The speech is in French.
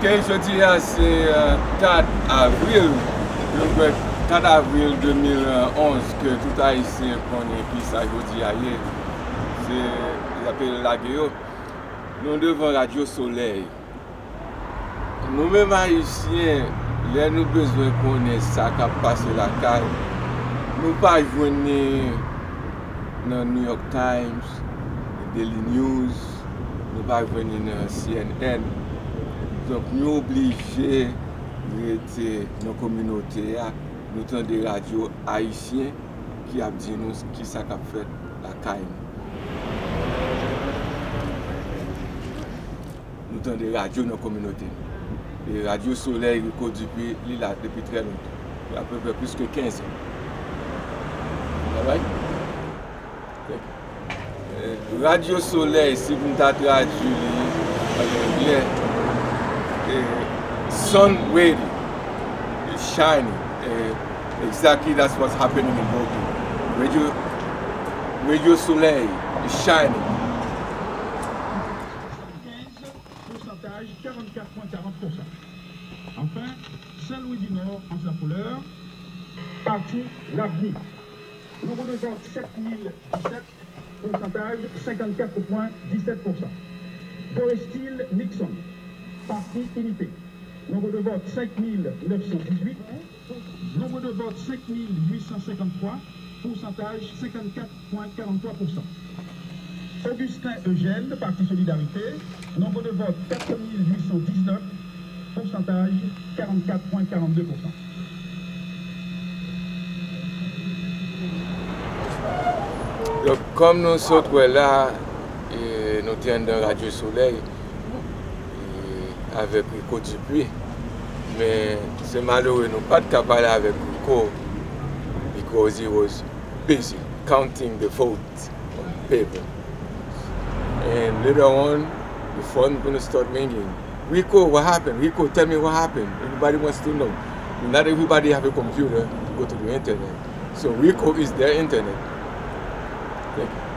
OK, je dis là, c'est 4 avril 2011 que tout Haïtien connaît, puis ça, je dis ailleurs. Ils appellent la gueule. Nous devons Radio Soleil. Nous-mêmes Haïtiens, là, nous avons besoin de connaître ça qui a passé la CAIM. Nous ne venons pas dans New York Times, Daily News, nous ne venons pas dans CNN. Donc nous sommes obligés d'être dans la communauté, nous sommes des radios haïtiens qui ont dit nous ce qui a fait la CAIM. Nous sommes des radios dans la communauté. Et Radio Soleil, Ricot Dupuy, il est là depuis très longtemps, à peu près plus que 15 ans. Right? Okay. Radio Soleil, si vous m'avez traduit en anglais, sun waiting, it's shining. Exactly that's what's happening in Brooklyn. Radio Soleil is shining. Pourcentage 44,40%. Enfin, Saint Louis-du-Nord en sa couleur, parti l'avenir. Nous représentons 7017, pourcentage 54,17%. Forest-Hill Nixon, parti unité. Nombre de vote 5918. Nombre de vote 5853. Pourcentage 54,43%. Augustin Eugène, Parti Solidarité. Nombre de vote 4819. Pourcentage 44,42%. Donc, comme nous autres là, nous tenons dans Radio Soleil avec Ricot Dupuy, mais c'est malheureux, nous pas de parler avec Ricot because he was busy counting the votes on paper. And later on, the phone gonna start ringing. Ricot, what happened? Ricot, tell me what happened. Everybody wants to know. Not everybody have a computer to go to the internet, so Ricot is their internet. Thank you.